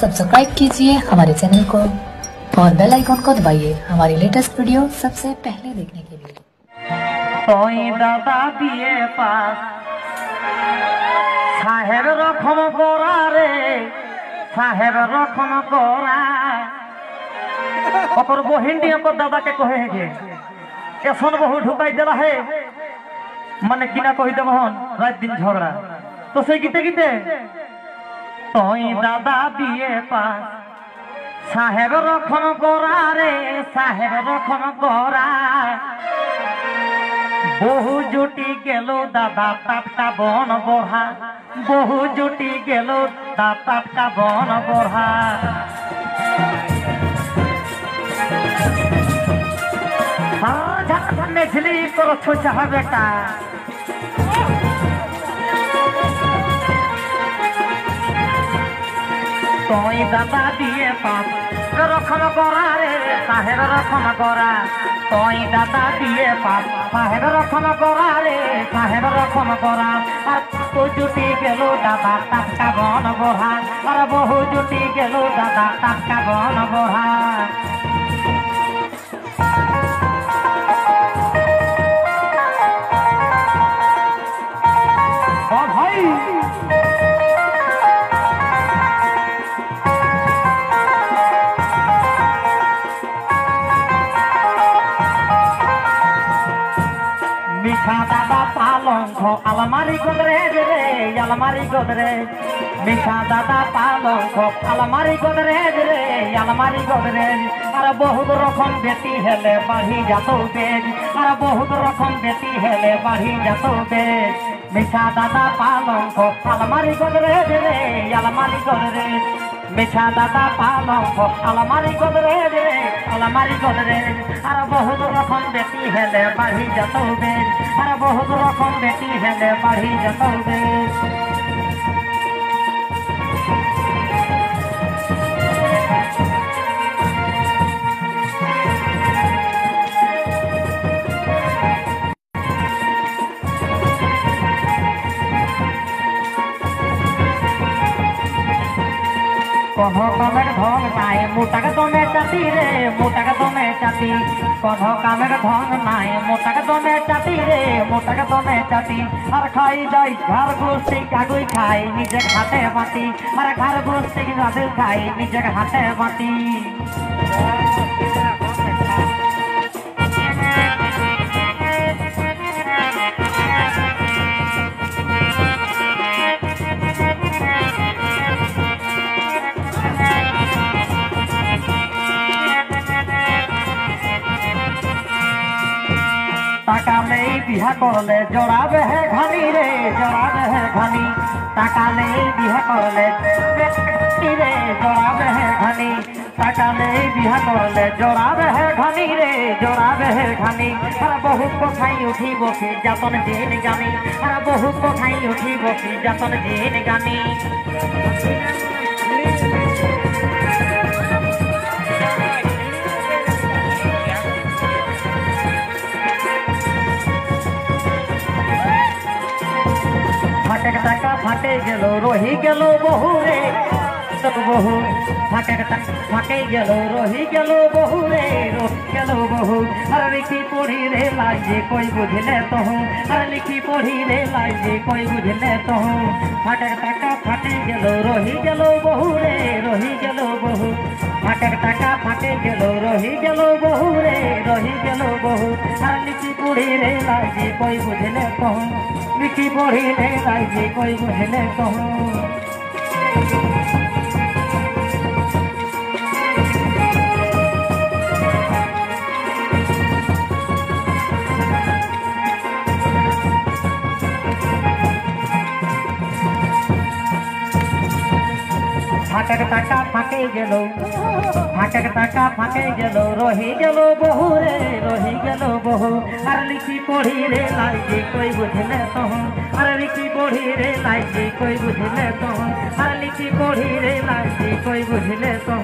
Subscribe कीजिए हमारे channel को और बेल आइकॉन को दबाइए हमारी लेटेस्ट वीडियो सबसे पहले देखने के लिए। तोई दादा दिए पास साहेब रखम गोरा रे साहेब रखम गोरा और वो हिंदी हमको दादा के कहे है के सुन बहु ढुकाई देला है मन किना कही दे मोहन रात दिन झगड़ा तो से गीते गीते तोई दादा दिए पास साहेब रखम गोरा रे साहेब रखम गोरा बहु जुटी गेलो दादा टाटका बन बोढ़ा बहु जुटी गेलो दादा टाटका बन बोढ़ा मछली करो छो चाह बेटा तोई दादा दिए पास रखम गोरा रे साहेब रखम गोरा तोई दादा दिए पास साहेब रखम गोरा रे साहेब रखम गोरा तो जुटी गेलो दादा टाटका बन बोढ़ा और बहु जुटी गेलो दादा टाटका बन बोढ़ा अलमारी गोदरेज रे अलमारी गोदरेज मीठा दादा पालंक अलमारी गोदरेज रे अलमारी गोदरेज अरे बहुत रकम बेटी हेले बढ़ी जातो बेज अरे बहुत रकम बेटी हेले बढ़ी जातो बेज मीठा दादा पालंक अलमारी गोदरेज रे अलमारी गोदरेज मीठा दादा पालंक अलमारी गोदरेज रे अलमारी गोदरेज अरे बहुत रकम बेटी हेले बढ़ी जातो बेज अरे बहुत रकम बेटी हेले बढ़ी जातो बेज मोटक तो में चाती रे मोटक तो में चाती कौन काम धन नाय मोटक तो में चाती रे मोटक तो में चाती और खाई जाई घर गुस्ती कागुई खाई निजे हाथे बाटी और घर गुस्ती राधे खाई निजे हाथे बाटी बिहा करले जोड़ावे है घनी रे जोड़ावे है घनी टाका ले बिहा करले बेटी रे जोड़ावे है घनी टाका ले बिहा करले जोड़ावे है घनी रे जोड़ावे है घनी अरे बहुत कोठाई उठी बोखी जातन जीन गानी अरे बहुत कोठाई उठी बोखी जातन जीन गानी फाटे गेलो रोही गेलो बहु रे सब बहु फाटे फाटे गेलो रोही गेलो बहु रे रोही गेलो बहु अरे लिखी पढ़ी रे लाइजे कोई बुझले तो हूँ अरे लिखी पढ़ी रे लाइजे कोई बुझले तो हूँ फाटे टाका फाटे गेलो रोही गेलो बहु रे रोही गेलो बहु फाटे टाका फाटे गेलो रोही गेलो बहु रे रोही गेलो बहु अरे लिखी पढ़ी रे लाइजे कोई बुझले तो हूँ मिठी पढ़ी ले लाइजे कोई बुझले तो फाटक टाका फाटे गेलो फाटक टाका फाटे गेलो रोही गेलो बहु रे रोही गेलो बहु अरे लिखी पढ़ी रे लाइजे कोई बुझले तो हूँ अरे लिखी पढ़ी रे लाइजे कोई बुझले तो हूँ अरे लिखी पढ़ी रे लाइजे कोई बुझले तो।